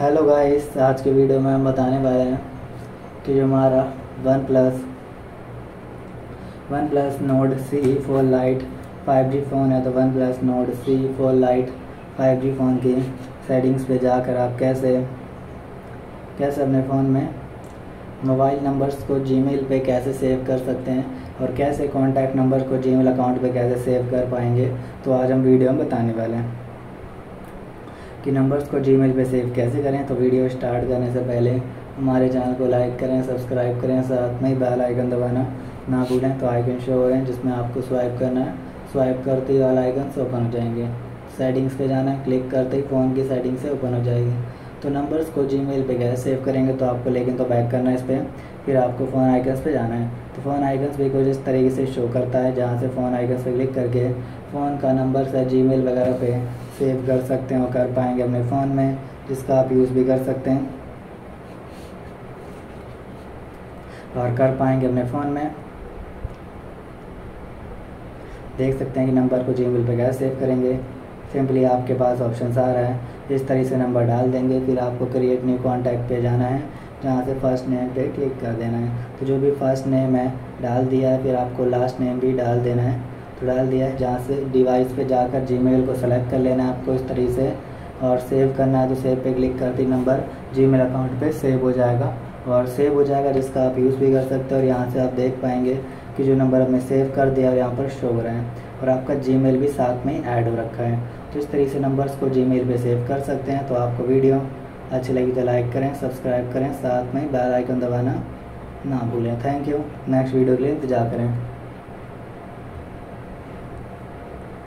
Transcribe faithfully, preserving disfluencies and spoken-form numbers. Hello guys, आज के video में हम बताने वाले हैं कि जो हमारा OnePlus OnePlus Nord C four lite five G phone है, तो OnePlus Nord C four lite five G phone की सेटिंग्स पे जाकर आप कैसे कैसे अपने फ़ोन में मोबाइल नंबर्स को जीमेल पे कैसे सेव कर सकते हैं और कैसे कॉन्टैक्ट नंबर को जीमेल अकाउंट पे कैसे सेव कर पाएंगे। तो आज हम वीडियो में बताने वाले हैं कि नंबर्स को जीमेल पे सेव कैसे करें। तो वीडियो स्टार्ट करने से पहले हमारे चैनल को लाइक करें, सब्सक्राइब करें, साथ में ही बेल आइकन दबाना ना भूलें। तो आइकन शो हो रहे हैं जिसमें आपको स्वाइप करना है, स्वाइप करते ही ऑल आइकन से ओपन हो जाएंगे। सेटिंग्स पे जाना है, क्लिक करते ही फ़ोन की सेटिंग से ओपन हो जाएगी। तो नंबर्स को जीमेल पे कैसे सेव करेंगे, तो आपको लेकिन तो बैक करना है इस पर, फिर आपको फ़ोन आइकन्स पे जाना है। तो फ़ोन आइकन्स भी कुछ इस तरीके से शो करता है, जहाँ से फ़ोन आइकन्स पे क्लिक करके फ़ोन का नंबर से जीमेल वगैरह पे सेव कर सकते हैं और कर पाएंगे अपने फ़ोन में, जिसका आप यूज़ भी कर सकते हैं और कर पाएंगे अपने फ़ोन में। देख सकते हैं कि नंबर को जीमेल पे कैसे सेव करेंगे। सिंपली आपके पास ऑप्शन आ रहा है, इस तरीके से नंबर डाल देंगे, फिर आपको क्रिएट न्यू कॉन्टैक्ट पे जाना है, जहाँ से फ़र्स्ट नेम पे क्लिक कर देना है। तो जो भी फर्स्ट नेम है डाल दिया है, फिर आपको लास्ट नेम भी डाल देना है। तो डाल दिया है, जहाँ से डिवाइस पे जाकर जीमेल को सेलेक्ट कर लेना है आपको इस तरीके से और सेव करना है। तो सेव पे क्लिक करते नंबर जीमेल अकाउंट पे सेव हो जाएगा और सेव हो जाएगा, जिसका आप यूज़ भी कर सकते हो। और यहाँ से आप देख पाएंगे कि जो नंबर हमने सेव कर दिया और यहाँ पर शो हो रहे हैं और आपका जीमेल भी साथ में ऐड हो रखा है। तो इस तरीके से नंबर्स को जीमेल पे सेव कर सकते हैं। तो आपको वीडियो अच्छी लगी तो लाइक करें, सब्सक्राइब करें, साथ में बेल आइकन दबाना ना भूलें। Thank you. नेक्स्ट वीडियो के लिए इंतजार करें।